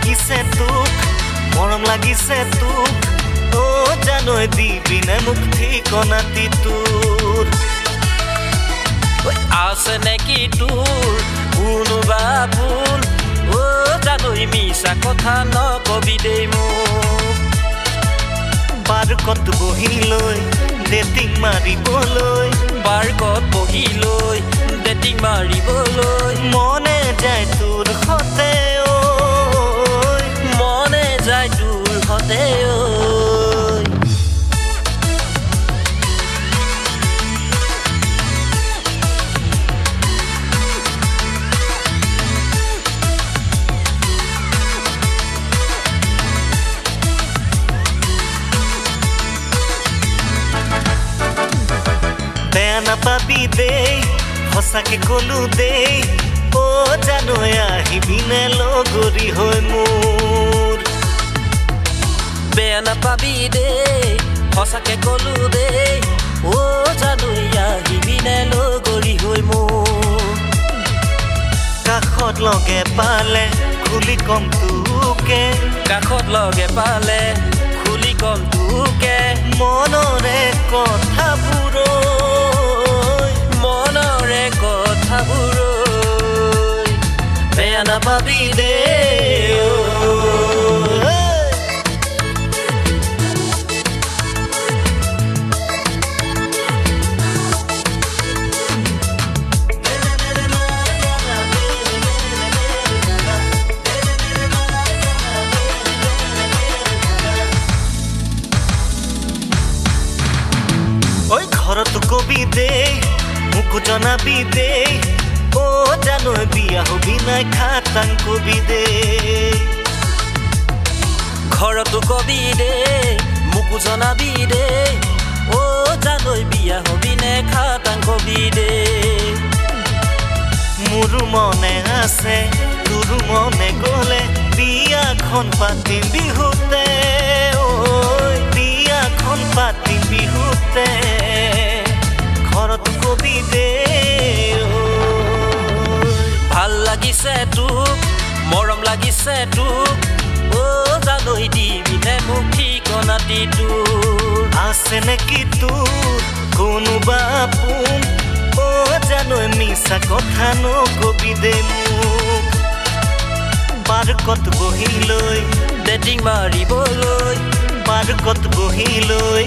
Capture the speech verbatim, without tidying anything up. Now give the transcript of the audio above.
লাগিছে তোক মৰম লাগিছে তোক ও জানই দিবিনে মোক ঠিকনাতি তোৰ ঐ আছে নেকি তোৰ কোনোবা ভুল ও জানই মিছা কথা নকবি দেই মোক বাৰকত বহি লৈ ডেটিং মাৰিবলৈ বাৰকত বহি লৈ ডেটিং মাৰিবলৈ মনে যায় তোৰ হতে বেয়া নাপাবি দেই সঁচাকে কলো দেই ও জানৈ আহিবিনে লগৰী হৈ মোৰ বেয়া নাপাবি দেই সঁচাকে কলো দেই ও জানৈ আহিবিনে লগৰী হৈ মোৰ কাখত লগে পালে খুলি কম তোকে কাখত লগে পালে খুলি কম তোকে মনৰে কথাবোৰ Beya napabi dey Oi gharat kobi dey মোক জনাবি দেই ও জানৈ বিয়া হবি নাই খাতাং কবি দেই ঘৰতো কবি দেই মোক জনাবি দেই ও জানৈ বিয়া হবি নাই খাতাং কবি দেই মোৰ মনে আছে তোৰ মনে গ'লে বিয়াখন পাতিম বিহুতে ঐ বিয়াখন পাতিম বিহুতে ভাল লাগিছে তোক মৰম লাগিছে তোক ও জানৈ দিবিনে মোক ঠিকনাতি তোৰ আছে নেকি তোৰ কোনোবা আপোন ও জানৈ মিছা কথা নকবি দেই মোক বাৰকত বহি লৈ ডেটিং মাৰিবলৈ বাৰকত বহি লৈ